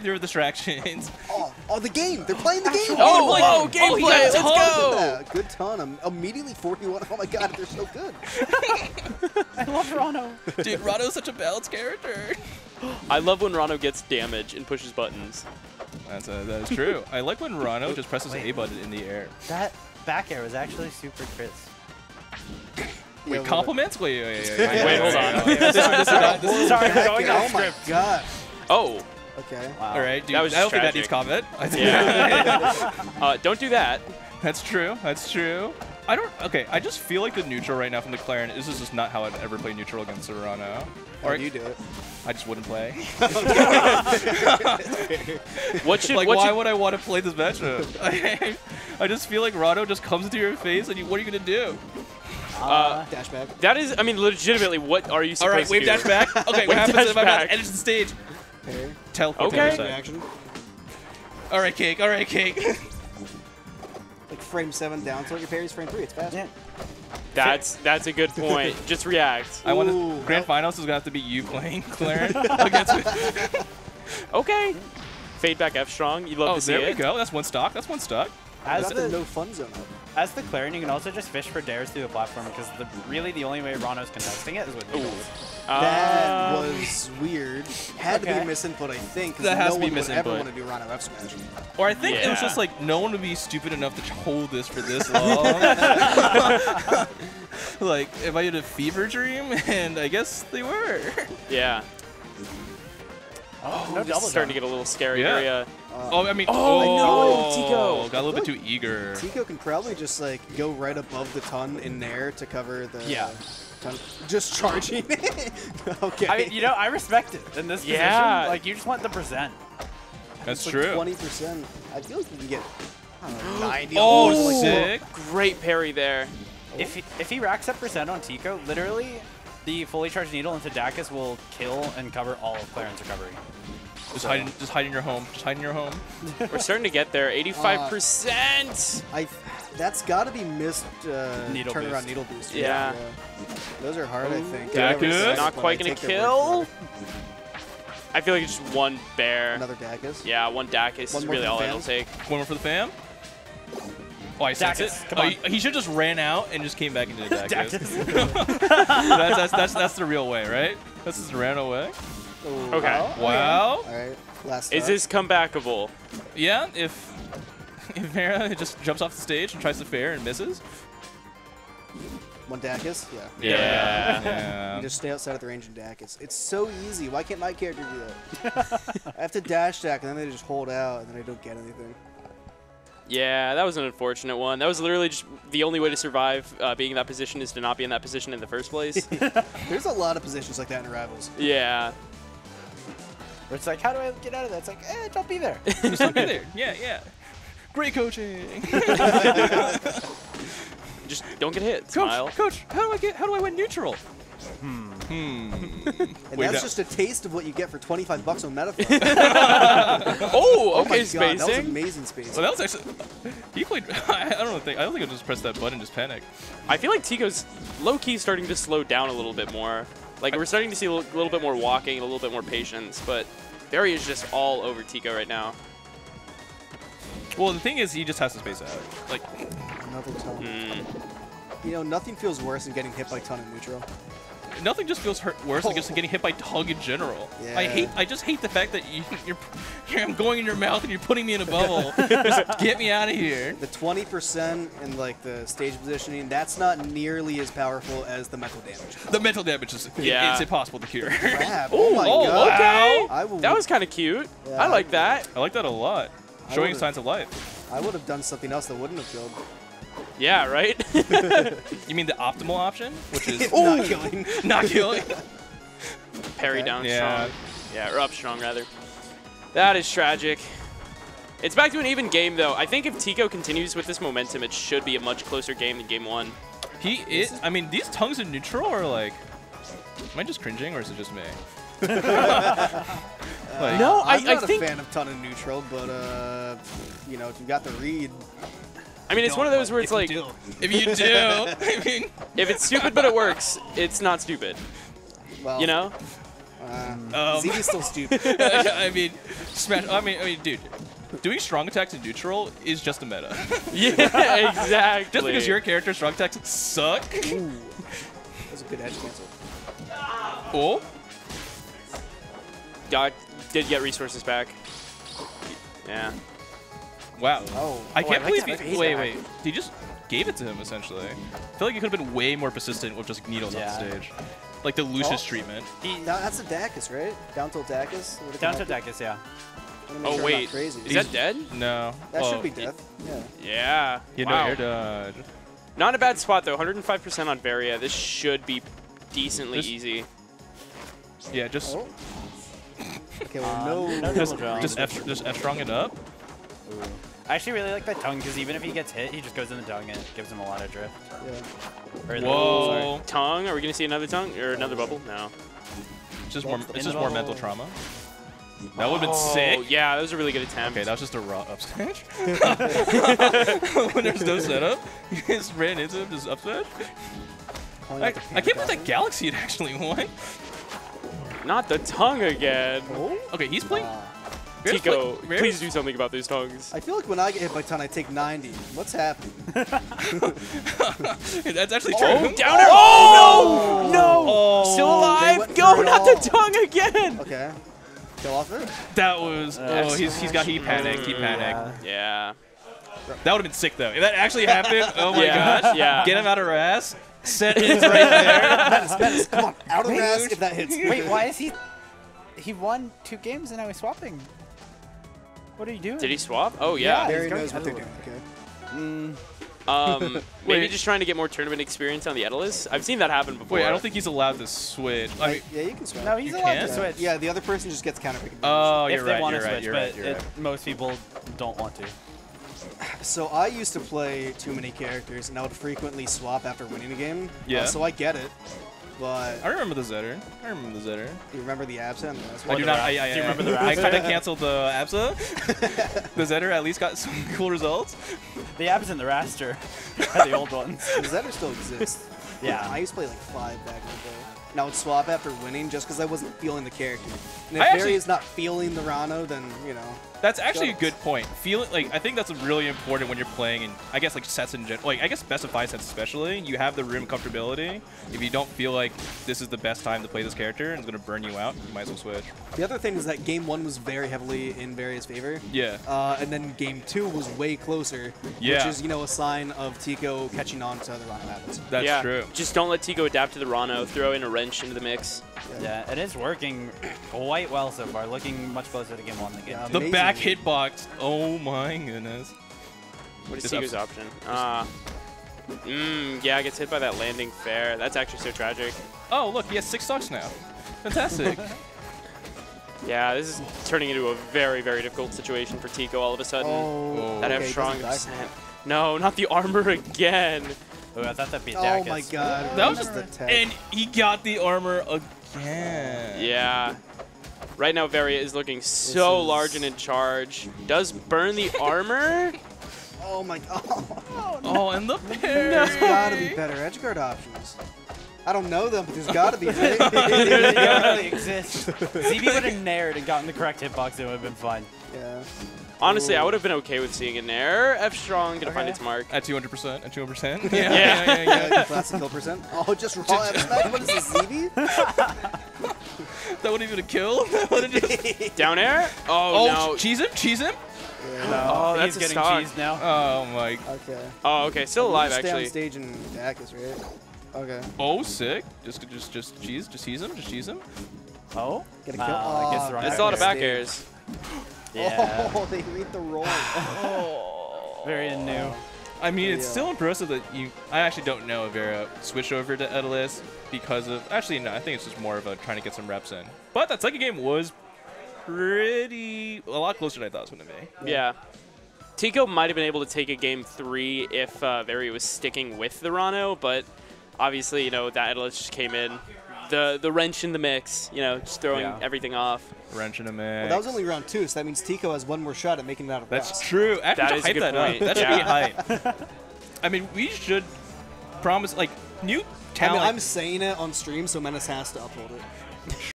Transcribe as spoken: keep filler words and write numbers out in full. Through distractions. Oh, oh, the game! They're playing the game! Oh, like, oh, gameplay! Oh, let's go! Yeah, good ton. I'm immediately forty-one. Oh my god, they're so good. I love Ranno. Dude, Ranno's such a balanced character. I love when Ranno gets damage and pushes buttons. That's a, that is true. I like when Ranno just presses Wait, A button in the air. That back air was actually super crits. Wait, yeah, compliments? Wait, wait, wait, wait, wait, hold on. This is not, this is Sorry, we're going off script. Oh my god. Oh. Okay. Wow. All right, dude. That was I don't think that needs comment. Yeah. uh, don't do that. That's true. That's true. I don't. Okay. I just feel like the neutral right now from the Clairen is just not how I've ever played neutral against Serrano. Or you do it. I just wouldn't play. what should, like, what why should... would I want to play this matchup? I, I just feel like Ranno just comes into your face, and you, what are you gonna do? Uh, dash back. That is. I mean, legitimately, what are you supposed to do? All right, wave dash back. Okay. What happens if I'm not edge the stage? Okay. Teleportation. Okay. All right, cake. All right, cake. Like frame seven down, so your parry's frame three. It's fast. Yeah. That's that's a good point. Just react. Ooh, I want to. Grand finals is gonna have to be you playing Clairen against me. Okay. Fade back F strong. You love oh, to see it. Oh, there we go. That's one stock. That's one stock. As the no fun zone. As the Clairen, you can also just fish for dares through the platform because the, really the only way Ranno's contesting it is with noodles. That um, was weird. Had okay. to be misinput, I think. That has no to be misinput. Everyone would do Ranno F smash. Or I think yeah. it was just like no one would be stupid enough to hold this for this long. Like if I did a fever dream, and I guess they were. Yeah. Oh, oh no double starting down. to get a little scary yeah. area. Um, oh, I mean, oh, I know. Tico got a little bit too eager. Tico can probably just like go right above the ton in there to cover the yeah. ton, just charging. Okay. I mean, you know, I respect it in this yeah. position. Like you just want the percent. That's like true. Twenty percent. I feel like you can get I don't know, ninety. Oh, like sick! Great parry there. Oh. If he, if he racks up percent on Tico, literally, the fully charged needle into Dacus will kill and cover all of Clairen's recovery. Just hide, in, just hide in your home. Just hide in your home. We're starting to get there. eighty-five percent. Uh, I, that's got to be missed. Uh, needle turn boost. around needle boost. Yeah. yeah. Those are hard, Ooh, I think. Dacus not quite gonna kill. I feel like it's just one bear. Another Dacus. Yeah, one Dacus one is really all it'll take. One more for the fam. Oh, I sense it. Come oh, on. He, he should just ran out and just came back into the Dacus. Dacus. that's, that's that's that's the real way, right? This is the ran away. Ooh, okay. Wow. wow. All right. Last Is this comebackable? Yeah. If if Vera just jumps off the stage and tries to fair and misses. One Dacus? Yeah. Yeah. yeah. yeah. You just stay outside of the range and Dacus. It's so easy. Why can't my character do that? I have to dash Dac and then they just hold out and then I don't get anything. Yeah, that was an unfortunate one. That was literally just the only way to survive uh, being in that position is to not be in that position in the first place. There's a lot of positions like that in Rivals. Yeah. Where it's like, how do I get out of that? It's like, eh, don't be there. Just don't be there. Yeah, yeah. Great coaching. Just don't get hit. Coach, Smile. Coach, how do I get? How do I win neutral? Hmm. Hmm. And Wait, that's no. just a taste of what you get for twenty-five bucks on Metaphor. oh, okay, oh my spacing. God, that was amazing spacing. So that was actually. He played. I don't think. I don't think I just pressed that button and just panicked. I feel like Tico's low key starting to slow down a little bit more. Like I, we're starting to see a little, little bit more walking, a little bit more patience. But Barry is just all over Tico right now. Well, the thing is, he just has to space out. Like. Another ton. Mm. You know, nothing feels worse than getting hit by ton in neutral. Nothing just feels hurt worse oh. than just getting hit by Tug in general. Yeah. I hate. I just hate the fact that you, you're, you're, I'm going in your mouth and you're putting me in a bubble. Just get me out of here. The twenty percent and like the stage positioning, that's not nearly as powerful as the mental damage. The mental damage is yeah. it, it's impossible to cure. Crap. Oh my oh, god! Okay. I will, that was kind of cute. Yeah, I like that. I like that a lot. I Showing signs of life. I would have done something else that wouldn't have killed. Yeah, right? You mean the optimal option? Which is not killing. Not killing. Parry okay. down yeah. strong. Yeah, or up strong, rather. That is tragic. It's back to an even game, though. I think if Tico continues with this momentum, it should be a much closer game than game one. He is. I mean, these tongues in neutral are like. Am I just cringing, or is it just me? like, uh, no, I'm I, not I a think... fan of ton in neutral, but, uh, you know, if you got the read. I mean, it's one of those where it's like, if you do, I mean, if it's stupid but it works, it's not stupid. Well, you know? Uh, Uh, um, Ziggy's still stupid. I mean, smash. I mean, I mean, dude. Doing strong attacks in neutral is just a meta. Yeah, exactly. Just because your character's strong attacks suck. Ooh. That was a good edge cancel. Oh. God did get resources back. Yeah. Wow. Oh. I can't oh, I like believe he, Wait, wait. He just gave it to him, essentially. I feel like he could have been way more persistent with just needles yeah. on the stage. Like the Lucius oh. treatment. He, no, that's a Dacus, right? Down till Dacus? Down till Dacus, yeah. Oh sure wait, crazy. is that dead? No. That well, should be death. Yeah. Yeah. You wow. know you're dead. Not a bad spot though. one hundred five percent on Varia. This should be decently this... easy. Yeah, just. Oh. Okay, well, no. no just just F, just F strong it up. Ooh. I actually really like that tongue because even if he gets hit, he just goes in the tongue and it gives him a lot of drift. Yeah. Or Whoa! The, tongue? Are we gonna see another tongue or another bubble? No. It's just more. It's just more mental trauma. That would have been oh, sick. Yeah, that was a really good attempt. Okay, that was just a raw up smash. When there's no setup, you just ran into him, just up smash. I, I can't believe that Galaxy had actually won. Not the tongue again. Oh? Okay, he's playing. Wow. Tico, play, please do something about these tongues. I feel like when I get hit by tongue, I take ninety. What's happening? That's actually true. Oh, downer. Oh, oh, no! No! Oh. Still alive? Go, not the tongue again! Okay. Go off it? That was. Uh, oh, he's, he's got. He panicked. He panicked. Yeah. yeah. That would have been sick, though. If that actually happened, oh my yeah. gosh. Yeah. Get him out of Ras. Set it right there. That is, that is, come on. Out of Ras if that hits. Wait, why is he. He won two games and now he's swapping. What are you doing? Did he swap? Oh, yeah. Barry yeah, knows what they're doing. Okay. Mm. Um, maybe just trying to get more tournament experience on the Edelis. I've seen that happen before. Wait, I don't think he's allowed to switch. I mean, yeah, you can switch. No, he's you allowed can? to switch. Yeah, the other person just gets counterpicked. Oh, you're right, you're right, you're right. But most people don't want to. So I used to play too many characters, and I would frequently swap after winning a game. Yeah. Uh, so I get it. But I remember the Zetter. I remember the Zetter. You remember the Absa? I do not. I, I, I, do you remember the Absa? I kind of canceled the Absa. The Zetter at least got some cool results. The Absa and the Raster are the old ones. The Zetter still exists. Yeah. I used to play like five back in the day. And I would swap after winning just because I wasn't feeling the character. And if Barry is not feeling the Ranno, then, you know. That's actually a good point. Feeling like I think that's really important when you're playing, and I guess like sets in general. Like I guess best of five sets especially. You have the room comfortability. If you don't feel like this is the best time to play this character and it's gonna burn you out, you might as well switch. The other thing is that game one was very heavily in Barry's favor. Yeah. Uh, and then game two was way closer. Yeah. Which is you know a sign of Tico catching on to other Ranno habits. That's yeah. true. Just don't let Tico adapt to the Ranno. Throw in a into the mix. Yeah, yeah, it is working quite well so far. Looking much closer to game one than game yeah, two. The back hitbox. Oh my goodness. What is Tico's option? Uh, mm, yeah, gets hit by that landing fair. That's actually so tragic. Oh, look, he has six stocks now. Fantastic. Yeah, this is turning into a very, very difficult situation for Tico all of a sudden. Oh, that okay, have strong descent. No, not the armor again. Ooh, I thought that'd be Dacus. Oh my god. That was just the tech. And he got the armor again. Yeah. Right now, Varia is looking so is... large and in charge. Does burn the armor. Oh my god. Oh, no. Oh, and the parry. There's gotta be better edgeguard options. I don't know them, but there's gotta be. They really exist. Z B would have nared and gotten the correct hitbox, it would have been fine. Yeah. Honestly, Ooh. I would have been okay with seeing a Nair. F strong gonna okay. find its mark. At two hundred percent. At two hundred percent. Yeah. Yeah. yeah, yeah, yeah, yeah. Classic kill percent. Oh, just raw F smash. What is this, Z B? That wouldn't even a kill. That wouldn't just... Down air. Oh, oh no. Cheese him. Cheese him. Yeah, no. Oh, that's He's a getting cheese now. Oh my. Okay. Oh, okay. Still alive just actually. Stay on stage in Dacus, right? Okay. Oh, sick. Just, just, just cheese. Just cheese him. Just cheese him. Oh. Get a kill. Uh, oh, gets the wrong that's a lot of back airs. Yeah. Oh, they read the roll. Oh. Very new. I mean, yeah. It's still impressive that you. I actually don't know if Vera switched over to Edelis because of. Actually, no. I think it's just more of a trying to get some reps in. But that second game was pretty a lot closer than I thought it was going to be. Yeah. Tico might have been able to take a game three if uh, Vera was sticking with the Ranno, but obviously, you know, that Edelis just came in. The, the wrench in the mix, you know, just throwing yeah. everything off. Wrench in the mix. Well, that was only round two, so that means Tico has one more shot at making it out of That's Ross. True. I that is hype a good that point. Up. That should be hype. I mean, we should promise, like, new talent. I mean, I'm saying it on stream, so Menace has to upload it.